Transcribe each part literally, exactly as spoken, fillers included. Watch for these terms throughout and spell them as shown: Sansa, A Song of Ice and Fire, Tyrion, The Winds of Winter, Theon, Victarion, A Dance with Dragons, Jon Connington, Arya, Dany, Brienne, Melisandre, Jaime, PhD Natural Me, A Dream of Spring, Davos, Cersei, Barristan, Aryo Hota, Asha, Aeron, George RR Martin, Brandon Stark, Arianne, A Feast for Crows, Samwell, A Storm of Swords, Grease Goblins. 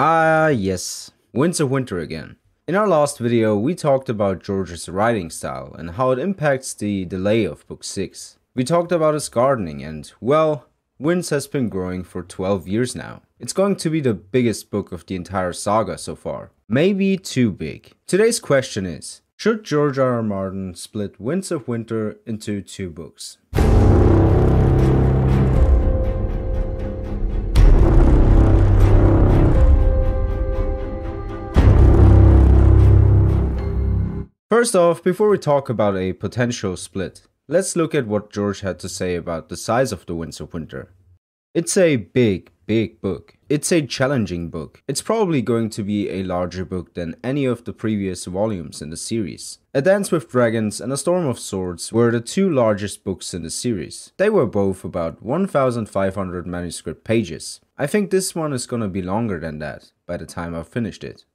Ah, yes, Winds of Winter again. In our last video, we talked about George's writing style and how it impacts the delay of book six. We talked about his gardening and, well, Winds has been growing for twelve years now. It's going to be the biggest book of the entire saga so far. Maybe too big. Today's question is, should George R R Martin split Winds of Winter into two books? First off, before we talk about a potential split, let's look at what George had to say about the size of the Winds of Winter. It's a big, big book. It's a challenging book. It's probably going to be a larger book than any of the previous volumes in the series. A Dance with Dragons and A Storm of Swords were the two largest books in the series. They were both about one thousand five hundred manuscript pages. I think this one is gonna be longer than that by the time I've finished it.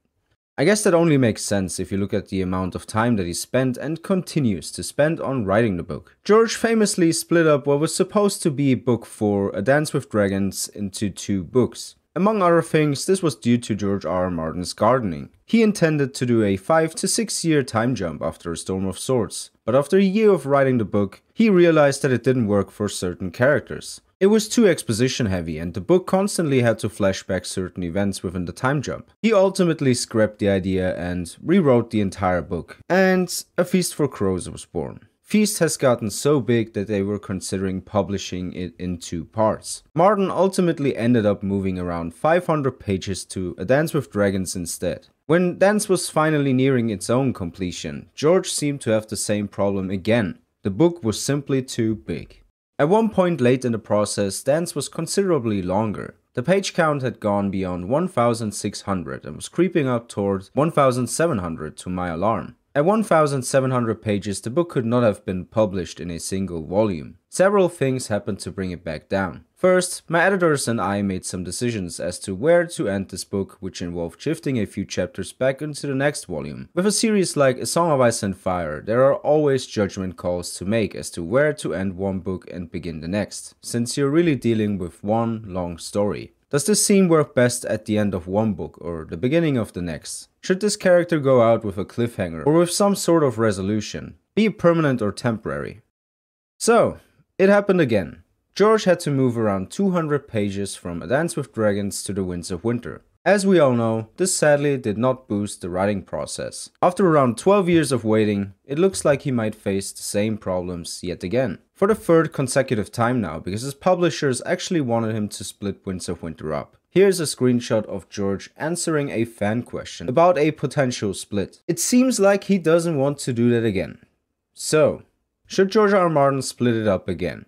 I guess that only makes sense if you look at the amount of time that he spent and continues to spend on writing the book. George famously split up what was supposed to be book four, A Dance with Dragons, into two books. Among other things, this was due to George R R Martin's gardening. He intended to do a five to six year time jump after A Storm of Swords, but after a year of writing the book, he realized that it didn't work for certain characters. It was too exposition heavy and the book constantly had to flashback certain events within the time jump. He ultimately scrapped the idea and rewrote the entire book. And A Feast for Crows was born. Feast has gotten so big that they were considering publishing it in two parts. Martin ultimately ended up moving around five hundred pages to A Dance with Dragons instead. When Dance was finally nearing its own completion, George seemed to have the same problem again. The book was simply too big. At one point late in the process, Dance was considerably longer. The page count had gone beyond one thousand six hundred and was creeping up towards one thousand seven hundred to my alarm. At one thousand seven hundred pages, the book could not have been published in a single volume. Several things happened to bring it back down. First, my editors and I made some decisions as to where to end this book, which involved shifting a few chapters back into the next volume. With a series like A Song of Ice and Fire, there are always judgment calls to make as to where to end one book and begin the next, since you're really dealing with one long story. Does this scene work best at the end of one book or the beginning of the next? Should this character go out with a cliffhanger or with some sort of resolution, be it permanent or temporary? So, it happened again. George had to move around two hundred pages from A Dance with Dragons to The Winds of Winter. As we all know, this sadly did not boost the writing process. After around twelve years of waiting, it looks like he might face the same problems yet again. For the third consecutive time now, because his publishers actually wanted him to split Winds of Winter up. Here's a screenshot of George answering a fan question about a potential split. It seems like he doesn't want to do that again. So, should George R R Martin split it up again?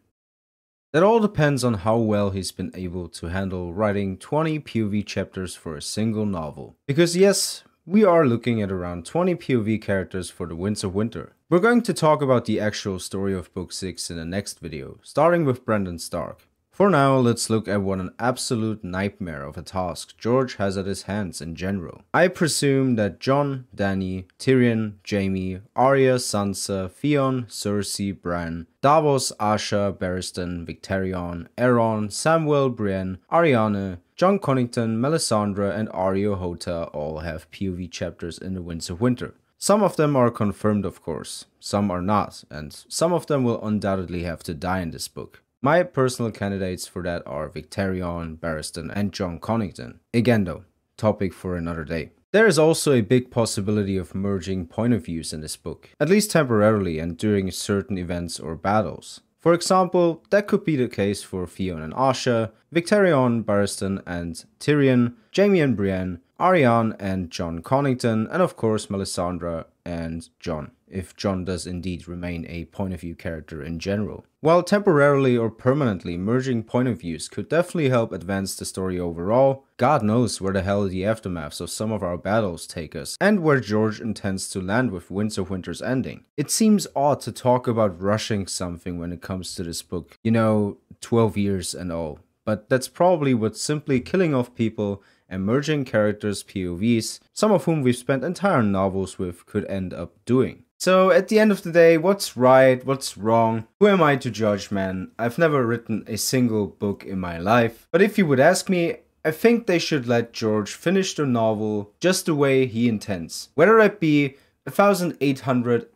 That all depends on how well he's been able to handle writing twenty P O V chapters for a single novel. Because yes, we are looking at around twenty P O V characters for The Winds of Winter. We're going to talk about the actual story of book six in the next video, starting with Brandon Stark. For now, let's look at what an absolute nightmare of a task George has at his hands in general. I presume that Jon, Dany, Tyrion, Jaime, Arya, Sansa, Theon, Cersei, Bran, Davos, Asha, Barristan, Victarion, Aeron, Samwell, Brienne, Arianne, Jon Connington, Melisandre and Aryo Hota all have P O V chapters in The Winds of Winter. Some of them are confirmed of course, some are not, and some of them will undoubtedly have to die in this book. My personal candidates for that are Victarion, Barristan and Jon Connington. Again though, topic for another day. There is also a big possibility of merging point of views in this book, at least temporarily and during certain events or battles. For example, that could be the case for Theon and Asha, Victarion, Barristan and Tyrion, Jaime and Brienne, Arianne and Jon Connington, and of course Melisandre and Jon, if Jon does indeed remain a point of view character in general. While temporarily or permanently merging point of views could definitely help advance the story overall, God knows where the hell the aftermaths of some of our battles take us, and where George intends to land with Winds of Winter's ending. It seems odd to talk about rushing something when it comes to this book, you know, twelve years and all, but that's probably what simply killing off people and merging characters P O Vs, some of whom we've spent entire novels with, could end up doing. So at the end of the day, what's right, what's wrong, who am I to judge, man? I've never written a single book in my life, but if you would ask me, I think they should let George finish the novel just the way he intends, whether that be eighteen hundred,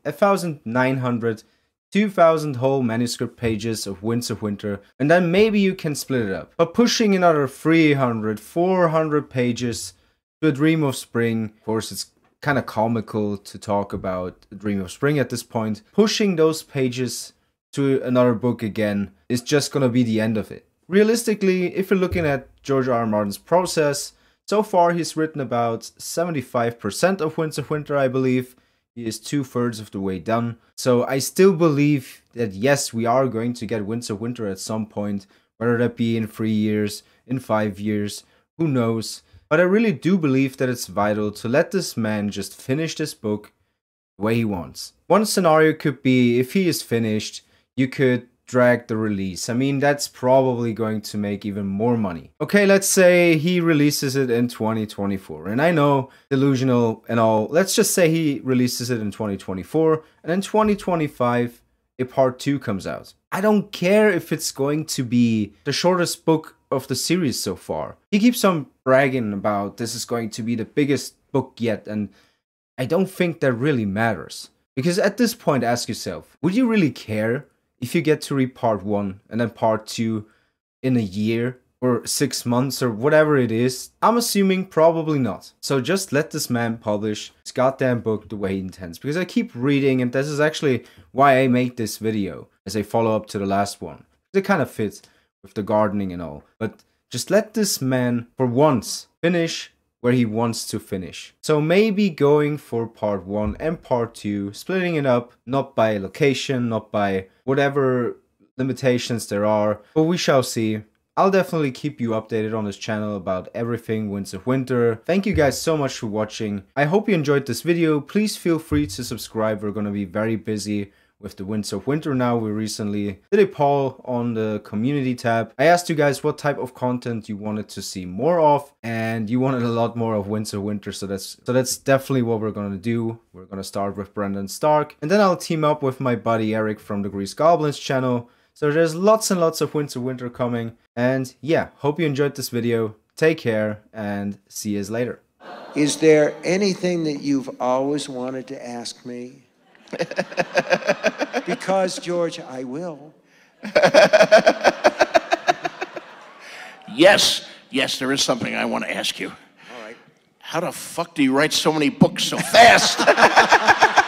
nineteen hundred, two thousand whole manuscript pages of Winds of Winter, and then maybe you can split it up. But pushing another three hundred, four hundred pages to A Dream of Spring, of course it's kind of comical to talk about A Dream of Spring at this point, pushing those pages to another book again is just gonna be the end of it. Realistically, if you're looking at George R R Martin's process, so far he's written about seventy-five percent of Winds of Winter, I believe. He is two-thirds of the way done. So I still believe that yes, we are going to get Winds of Winter at some point, whether that be in three years, in five years, who knows. But I really do believe that it's vital to let this man just finish this book the way he wants. One scenario could be, if he is finished, you could drag the release. I mean, that's probably going to make even more money. Okay, let's say he releases it in twenty twenty-four, and I know, delusional and all, let's just say he releases it in twenty twenty-four, and in twenty twenty-five a part two comes out. I don't care if it's going to be the shortest book of the series so far. He keeps on bragging about this is going to be the biggest book yet, and I don't think that really matters, because at this point, ask yourself, would you really care if you get to read part one and then part two in a year or six months or whatever it is? I'm assuming probably not. So just let this man publish his goddamn book the way he intends, because I keep reading, and this is actually why I made this video as a follow-up to the last one. They kind of fit with the gardening and all, but just let this man for once finish where he wants to finish. So maybe going for part one and part two, splitting it up, not by location, not by whatever limitations there are, but we shall see. I'll definitely keep you updated on this channel about everything Winds of Winter. Thank you guys so much for watching. I hope you enjoyed this video. Please feel free to subscribe. We're gonna be very busy with the Winds of Winter now. We recently did a poll on the community tab. I asked you guys what type of content you wanted to see more of, and you wanted a lot more of Winds of Winter, so that's so that's definitely what we're gonna do. We're gonna start with Brandon Stark, and then I'll team up with my buddy Eric from the Grease Goblins channel. So there's lots and lots of Winds of Winter coming, and yeah, hope you enjoyed this video. Take care, and see you later. Is there anything that you've always wanted to ask me? Because, George, I will. Yes, yes, there is something I want to ask you. All right. How the fuck do you write so many books so fast?